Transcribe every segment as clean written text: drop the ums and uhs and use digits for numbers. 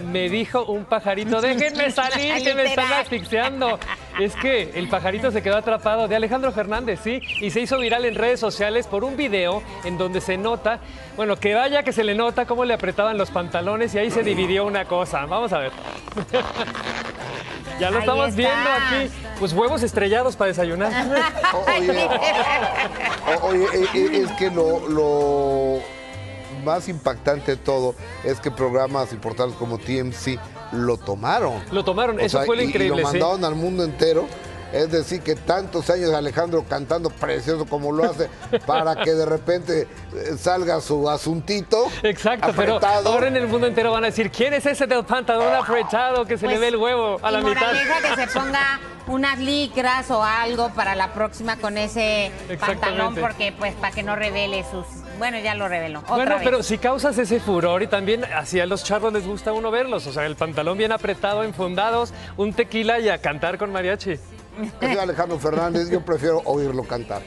me dijo un pajarito, déjenme salir, que me están asfixiando. Es que el pajarito se quedó atrapado, de Alejandro Fernández, sí, y se hizo viral en redes sociales por un video en donde se nota, bueno, que vaya que se le nota cómo le apretaban los pantalones y ahí se dividió una cosa. Vamos a ver. Ya lo estamos viendo aquí. Pues huevos estrellados para desayunar. Oye, es que lo más impactante de todo es que programas importantes como TMZ lo tomaron. Lo tomaron, eso fue lo increíble. Y lo mandaron al mundo entero. Es decir, que tantos años Alejandro cantando precioso como lo hace, para que de repente salga su asuntito. Exacto, apretado. Pero ahora en el mundo entero van a decir, ¿quién es ese del pantalón apretado que se le ve el huevo a la mitad? Que se ponga unas licras o algo para la próxima con ese pantalón, porque pues para que no revele sus... Bueno, ya lo reveló. Bueno, pero si causas ese furor, y también hacia los charros les gusta uno verlos, o sea, el pantalón bien apretado, enfundados, un tequila y a cantar con mariachi. Yo, Alejandro Fernández, yo prefiero oírlo cantar.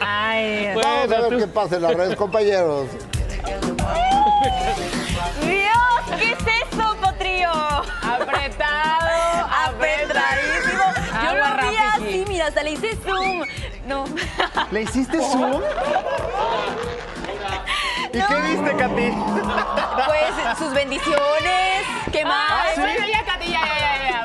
Ay, vamos a ver qué pasa en las redes, compañeros. ¡Dios! ¿Qué es eso, potrillo? Apretado, apretadísimo. Yo lo vi así, mira, hasta le hice zoom. No. ¿Le hiciste zoom? ¿Y qué viste, Katy? Pues sus bendiciones. ¿Qué más? Bueno, ya, Katy, ya.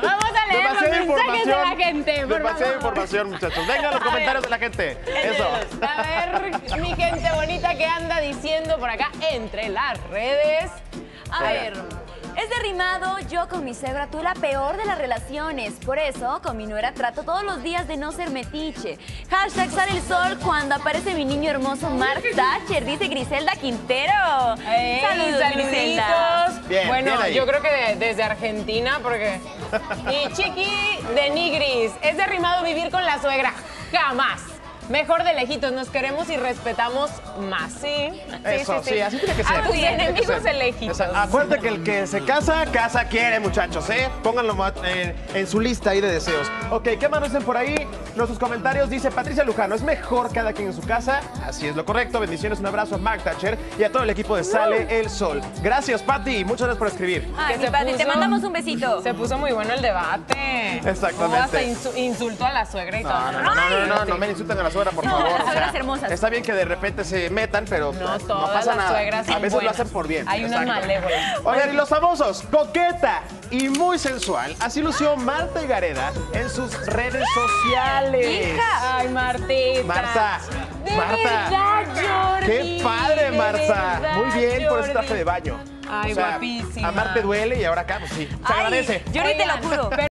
Vamos a leer los mensajes de la gente. Demasiada información, muchachos. Vengan los comentarios de la gente. Eso. A ver, mi gente bonita, ¿qué anda diciendo por acá entre las redes? A ver. Es derrimado, yo con mi cebra, tú la peor de las relaciones. Por eso, con mi nuera trato todos los días de no ser metiche. Hashtag sale el sol cuando aparece mi niño hermoso Mark Thatcher, dice Griselda Quintero. Saludos, saluditos. Griselda. Bien, bueno, bien, yo creo que desde Argentina, porque... Y Chiqui de Nigris, es derrimado vivir con la suegra. Jamás. Mejor de lejitos, nos queremos y respetamos más, ¿sí? Eso, sí, así tiene que ser. A tus enemigos elegidos. Acuérdate que el que se casa, casa quiere, muchachos, ¿eh? Pónganlo en su lista ahí de deseos. Ok, ¿qué más dicen por ahí? Nuestros comentarios dice Patricia Lujano, es mejor cada quien en su casa. Así es lo correcto. Bendiciones, un abrazo a Mark Thatcher y a todo el equipo de Sale el Sol. Gracias, Pati, muchas gracias por escribir. Ay, Pati, te mandamos un besito. Se puso muy bueno el debate. Exactamente. Hasta insultó a la suegra y todo. No me insulten a la suegra. Por favor, las suegras hermosas. Está bien que de repente se metan, pero no pasa nada. A veces lo hacen por bien. Hay unas malévolas. Oigan, y los famosos, coqueta y muy sensual. Así lució Martha Higareda en sus redes sociales. ¡Hija! ¡Ay, Martita! ¡Martha! ¡Qué padre, Martha! Muy bien por ese traje de baño. ¡Ay, guapísima! Amar te duele y ahora acá, pues sí. Se agradece. Yo ni te lo juro.